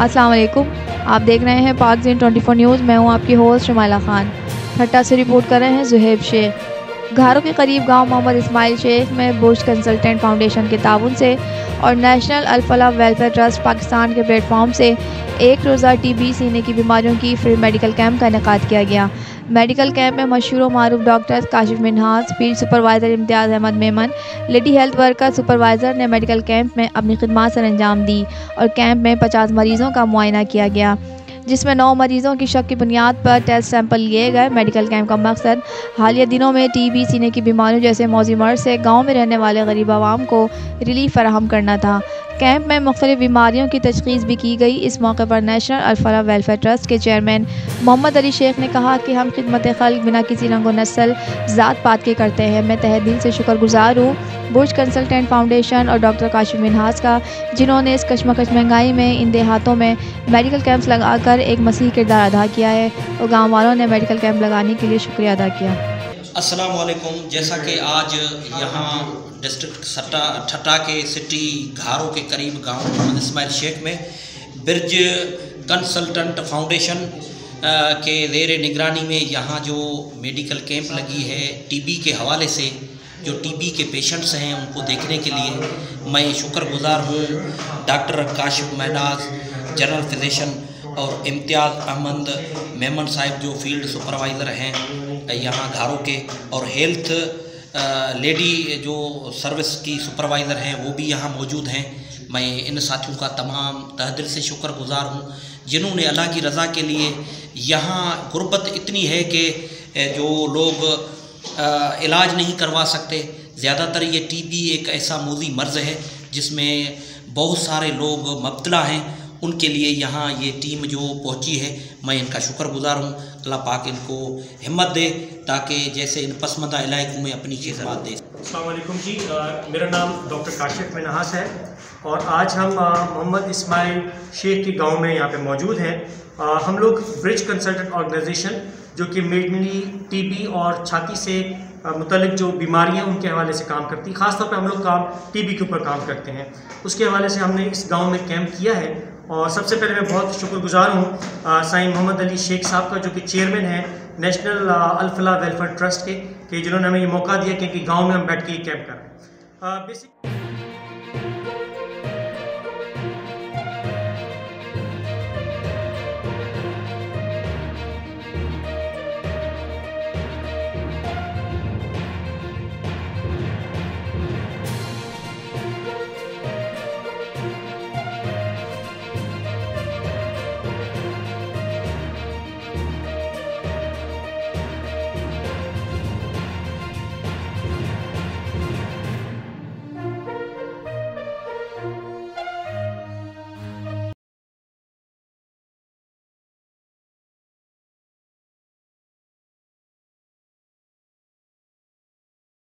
अस्सलाम वालेकुम, आप देख रहे हैं पाक सिंध 24 न्यूज़। मैं हूं आपकी होस्ट शौमाइला खान। ठट्टा से रिपोर्ट कर रहे हैं ज़ुहैब शेख। घारो के करीब गांव मोहम्मद इस्माइल शेख में बूस्ट कंसल्टेंट फाउंडेशन के ताउन से और national Al Falah welfare trust Pakistan के प्लेटफॉर्म से एक रोज़ा TB सीने की बीमारियों की फ्री मेडिकल कैंप का इनेकाद किया गया। मेडिकल कैंप में मशहूर मारूफ doctors Kashif Minhas, field supervisor Imtiaz Ahmed Memon, lady health worker supervisor ने मेडिकल कैंप में अपनी खिदमत सर अंजाम दी और कैंप में 50 मरीज़ों का मुआयना किया गया, जिसमें 9 मरीज़ों की शक की बुनियाद पर टेस्ट सैंपल लिए गए। मेडिकल कैंप का मकसद हालिया दिनों में TB सीने की बीमारियों जैसे मौजी मर्ज़ से गाँव में रहने वाले गरीब आवाम को रिलीफ फराहम करना था। कैंप में मुख्तलिफ बीमारियों की तशखीस भी की गई। इस मौके पर नेशनल अल-फलाह वेलफेयर ट्रस्ट के चेयरमैन मोहम्मद अली शेख ने कहा कि हम खिदमत खल्क बिना किसी रंग व नस्ल, ज़ात पात के करते हैं। मैं तहे दिल से शुक्रगुजार हूँ बूस्ट कंसल्टेंट फाउंडेशन और डॉक्टर काशिफ मिन्हास का, जिन्होंने इस कशमकश महंगाई में इन देहातों में मेडिकल कैंप्स लगाकर एक मसीह किरदार अदा किया है और गाँव वालों ने मेडिकल कैंप लगाने के लिए शुक्रिया अदा किया। अस्सलाम वालेकुम। जैसा कि आज यहाँ डिस्ट्रिक्ट सट्टा ठट्टा के सिटी घारो के करीब गांव मोहम्मद इस्माइल शेख में ब्रिज कंसल्टेंट फाउंडेशन के ज़ेर निगरानी में यहाँ जो मेडिकल कैंप लगी है TB के हवाले से, जो TB के पेशेंट्स हैं उनको देखने के लिए, मैं शुक्रगुजार हूँ डॉक्टर काशिफ महराज, जनरल फिजिशन, और इम्तियाज़ अहमद मेमन साहब जो फील्ड सुपरवाइज़र हैं यहाँ घारो के, और हेल्थ लेडी जो सर्विस की सुपरवाइज़र हैं वो भी यहाँ मौजूद हैं। मैं इन साथियों का तमाम तहे दिल से शुक्रगुजार हूँ, जिन्होंने अल्लाह की रज़ा के लिए, यहाँ गुर्बत इतनी है कि जो लोग इलाज नहीं करवा सकते, ज़्यादातर ये TB एक ऐसा मौजी मर्ज़ है जिसमें बहुत सारे लोग मुब्तला हैं, उनके लिए यहाँ ये टीम जो पहुँची है मैं इनका शुक्रगुजार हूँ। अल्लाह पाक इनको हिम्मत दे ताकि जैसे इन पसमंदा इलाकों में अपनी खिदमत दे। अस्सलाम वालेकुम जी, मेरा नाम डॉक्टर काशिफ मिन्हास है और आज हम मोहम्मद इस्माइल शेख के गांव में यहाँ पे मौजूद हैं। हम लोग ब्रिज कंसल्टेंट ऑर्गेनाइजेशन, जो कि मेनली TB और छाती से मुतलिक जो बीमारियाँ उनके हवाले से काम करती, ख़ासतौर पर हम लोग काम TB के ऊपर काम करते हैं, उसके हवाले से हमने इस गाँव में कैंप किया है। और सबसे पहले मैं बहुत शुक्रगुजार हूँ साईं मोहम्मद अली शेख साहब का, जो कि चेयरमैन हैं नेशनल अल-फलाह वेलफेयर ट्रस्ट के जिन्होंने हमें ये मौका दिया क्योंकि गांव में हम बैठ के ये कैंप कर रहे हैं।